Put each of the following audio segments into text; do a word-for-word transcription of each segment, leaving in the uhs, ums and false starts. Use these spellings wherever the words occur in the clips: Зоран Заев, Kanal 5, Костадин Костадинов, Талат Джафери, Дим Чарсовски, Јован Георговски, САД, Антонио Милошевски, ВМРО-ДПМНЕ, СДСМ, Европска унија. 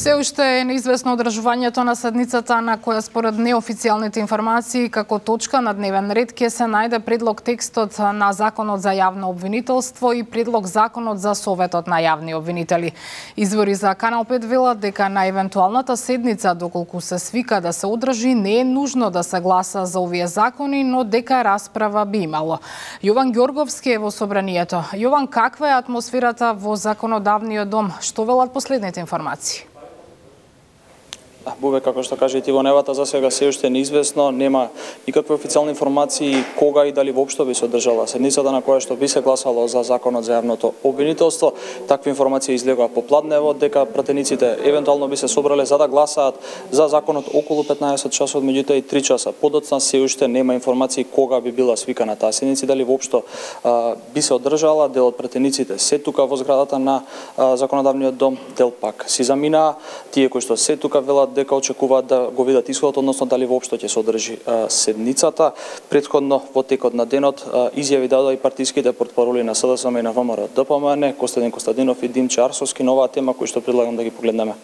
Се уште е неизвестно одржувањето на седницата, на која според неофицијалните информации како точка на дневен ред ќе се најде предлог текстот на Законот за јавно обвинителство и предлог Законот за Советот на јавни обвинители. Извори за Канал пет велат дека на евентуалната седница, доколку се свика да се одржи, не е нужно да се гласа за овие закони, но дека расправа би имало. Јован Георговски е во собранието. Јован, каква е атмосферата во законодавниот дом? Што велат последните информации? Бубе, како што кажа и ти го невата, за сега се уште неизвестно, нема никакви официјални информации кога и дали воопшто би се одржала седницата на која што би се гласало за Законот за јавното обвинителство. Такви информации излегоа попладнево дека пратениците евентуално би се собрале за да гласаат за законот околу петнаесет часот, меѓутоа и три часа подоцна се уште нема информации кога би била свикана таа седница, дали воопшто би се одржала. Дел од пратениците се тука во зградата на а, законодавниот дом, дел пак си заминаа. Тие кои што се тука велат дека очекуваат да го видат исходот, односно дали воопшто ќе се одржи седницата. Претходно во текот на денот а, изјави дадоа и партиските портпароли на СДСМ и на ВМРО-ДПМНЕ, Костадин Костадинов и Дим Чарсовски, на оваа тема кој што предлагам да ги погледнеме.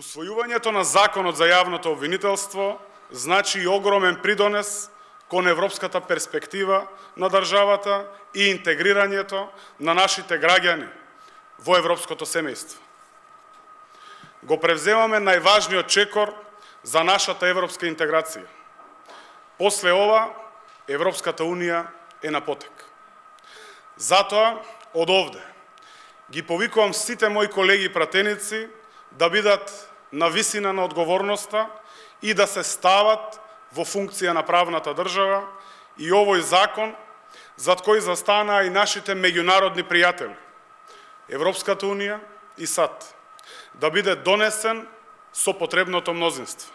Усвојувањето на Законот за јавното обвинителство значи и огромен придонес кон европската перспектива на државата и интегрирањето на нашите граѓани во европското семејство. Го превземаме најважниот чекор за нашата европска интеграција. После ова, Европската унија е на потек. Затоа, од овде, ги повикувам сите мои колеги и пратеници да бидат на висина на одговорноста и да се стават во функција на правната држава и овој закон, зад кој застанаа и нашите меѓународни пријатели, Европската унија и САД, да биде донесен со потребното мнозинство.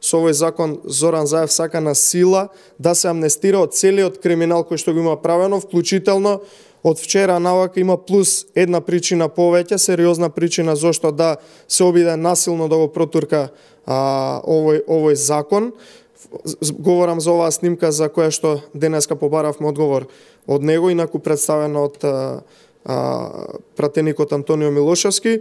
Со овој закон Зоран Заев сака на сила да се амнестира од целиот криминал кој што го има правено, вклучително од вчера навака има плюс една причина повеќе, сериозна причина зошто да се обиде насилно да го протурка а, овој овој закон. Говорам за оваа снимка за која што денеска побаравме одговор од него, инаку представена од а, пратеникот Антонио Милошевски.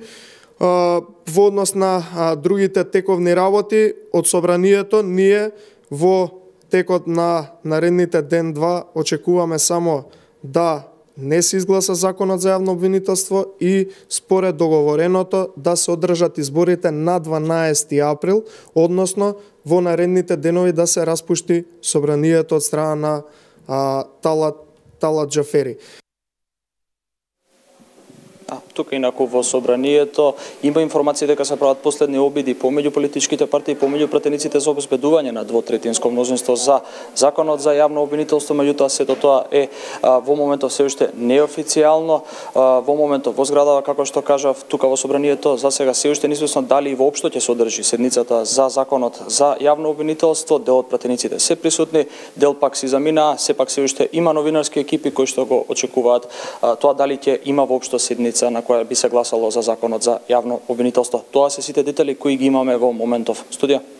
Во однос на другите тековни работи од собранието, ние во текот на наредните ден-два очекуваме само да не се изгласа Законот за јавно обвинителство и според договореното да се одржат изборите на дванаести април, односно во наредните денови да се распушти собранието од страна на а, Талат, Талат Джафери. А, тука инаку во собранието има информација дека се прават последни обиди помеѓу политичките партии и помеѓу пратениците за обезбедување на двотретинско мнозинство за Законот за јавно обвинителство, меѓутоа сето тоа е а, во моментот се уште неофицијално. Во моментот во зградава, како што кажав, тука во собранието за сега се уште неизвестно дали и воопшто ќе се одржи седницата за Законот за јавно обвинителство. Дел од пратениците се присутни, дел пак си заминаа, сепак се уште има новинарски екипи кои што го очекуваат а, тоа дали ќе има воопшто седница на која би се гласало за Законот за јавно обвинителство. Тоа се сите детали кои ги имаме во моментов. Студија.